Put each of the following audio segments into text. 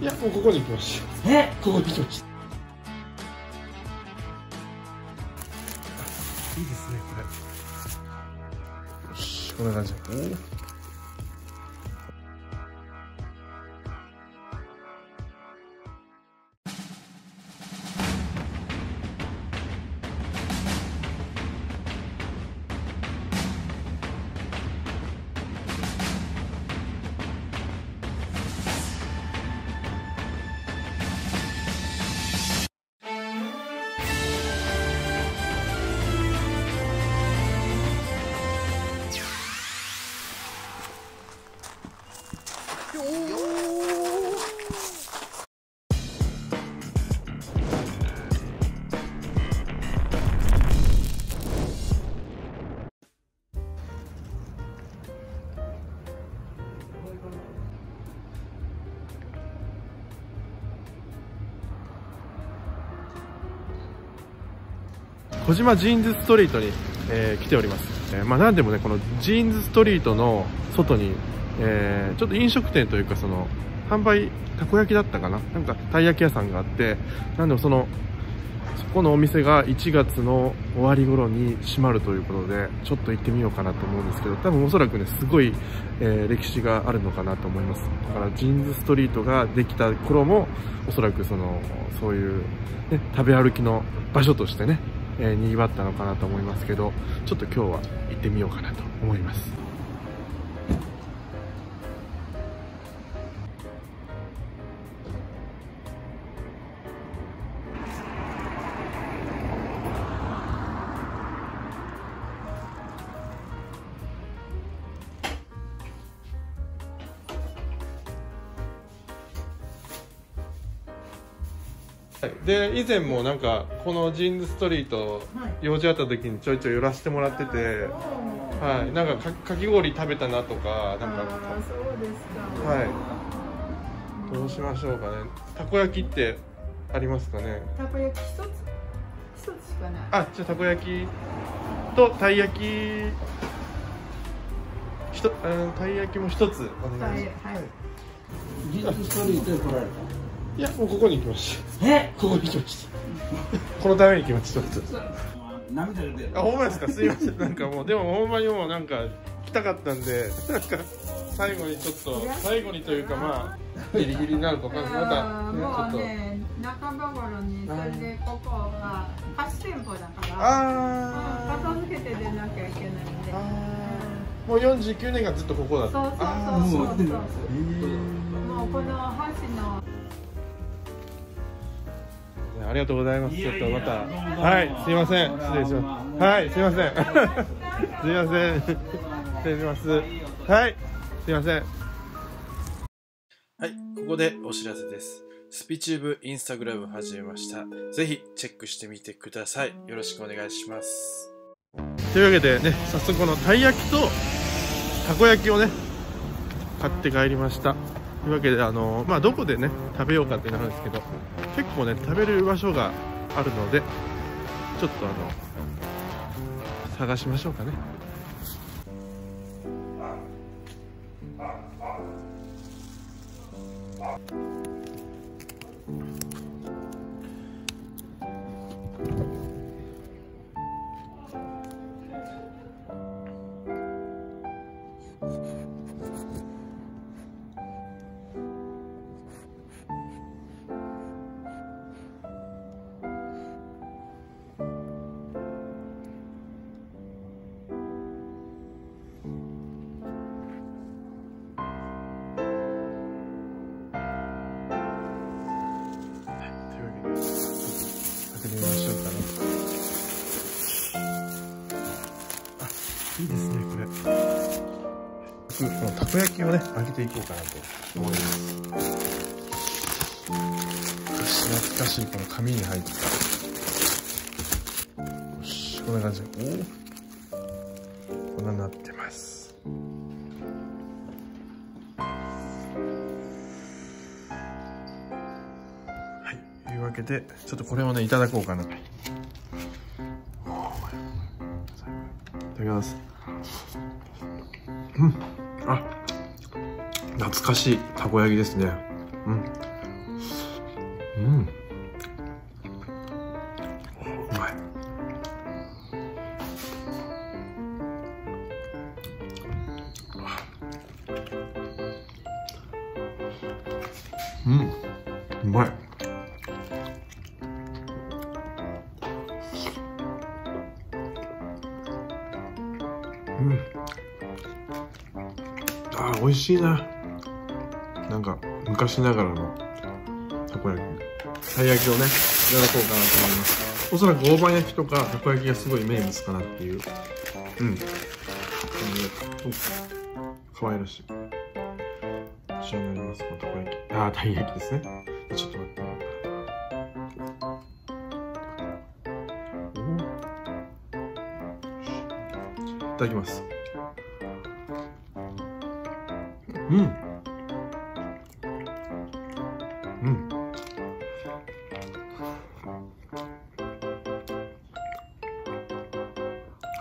いや、もうここに行きました。ここに行きました。いいですね、これ。よし、こんな感じ。小島ジーンズストリートに、来ております。なんでもね、このジーンズストリートの外に、ちょっと飲食店というか、その販売たこ焼きだったかな、なんかたい焼き屋さんがあって、なんでもそこのお店が1月の終わり頃に閉まるということで、ちょっと行ってみようかなと思うんですけど、多分おそらくね、すごい、歴史があるのかなと思います。だからジーンズストリートができた頃も、おそらくそういう、ね、食べ歩きの場所としてね、賑わったのかなと思いますけど、ちょっと今日は行ってみようかなと思います。で、以前もなんかこのジーンズストリート用事あった時にちょいちょい寄らせてもらってて、はい、なんかかき氷食べたなとか、なんか、はい、どうしましょうかね。たこ焼きってありますかね。たこ焼き一つしかない。あ、じゃあたこ焼きとたい焼きたい焼きも一つお願いします。はい。ジーンズストリートへ来られた。いや、もうここに行きました。ここに来ました。このために来ました。涙出てる。あ、ほんまですか。すいません。なんかもう、でもほんまにもうなんか来たかったんで、なんか最後にちょっと、最後にというか、まあギリギリになるとか、またちょっと中場頃に、それでここが貸し店舗だから、片付けて出なきゃいけないんで。もう49年間ずっとここだった。もうこの橋の。ありがとうございます。ちょっとまた、はい、すいません、失礼します。はい、すいません。すいません。失礼します。はい、すいません。はい、ここでお知らせです。スピチューブインスタグラム始めました。ぜひチェックしてみてください。よろしくお願いします。というわけでね、早速このたい焼きとたこ焼きをね、買って帰りました。というわけで、まあ、どこでね、食べようかってなるんですけど、結構ね、食べる場所があるので、ちょっと探しましょうかね。いいですね、これ。このたこ焼きをね、揚げていこうかなと思います。懐かしい、この紙に入った。よし、こんな感じ。こんなになってます。はい、というわけで、ちょっとこれをね、いただこうかな。いただきます。うん、あ、懐かしいたこ焼きですね。うん、うまい。うまい。あ、美味しいな。なんか昔ながらのたこ焼き、たい焼きをね、いただこうかなと思います。おそらく大判焼きとかたこ焼きがすごい名物かなっていう、可愛らしい一緒になります。たこ焼き、ああ、たい焼きですね。ちょっと待って、いただきます。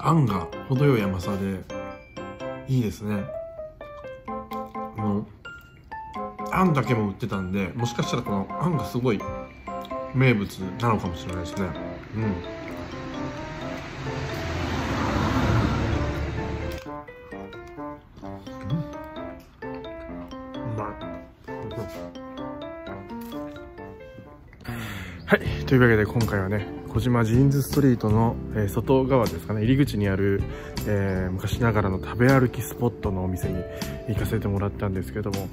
あんが程よい甘さでいいですね。あんだけも売ってたんで、もしかしたらこのあんがすごい名物なのかもしれないですね。はい、というわけで今回はね、小島ジーンズストリートの外側ですかね、入り口にある昔ながらの食べ歩きスポットのお店に行かせてもらったんですけども、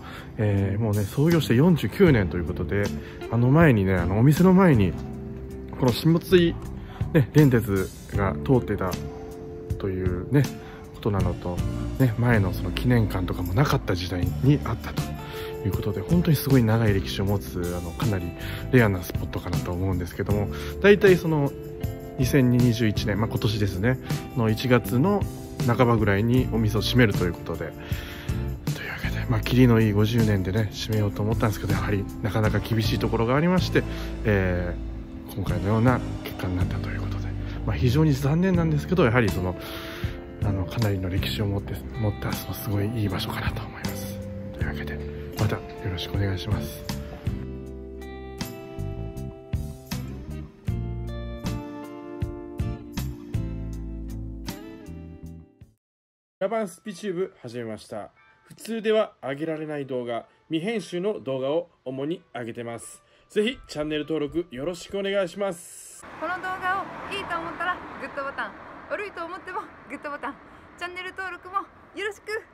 もうね、創業して49年ということで、前にね、お店の前にこの下津井、ね、電鉄が通ってたというね、ことなのと、ね、前のその記念館とかもなかった時代にあったと。いうことで、本当にすごい長い歴史を持つかなりレアなスポットかなと思うんですけども、大体その2021年、今年ですねの1月の半ばぐらいにお店を閉めるということで、というわけで、キリのいい50年でね、閉めようと思ったんですけど、やはりなかなか厳しいところがありまして、今回のような結果になったということで、非常に残念なんですけど、やはりそのかなりの歴史を持ったそのすごいいい場所かなと思います。というわけで、またよろしくお願いします。裏番スピチューブ始めました。普通では上げられない動画、未編集の動画を主に上げてます。ぜひチャンネル登録よろしくお願いします。この動画をいいと思ったらグッドボタン、悪いと思ってもグッドボタン、チャンネル登録もよろしく。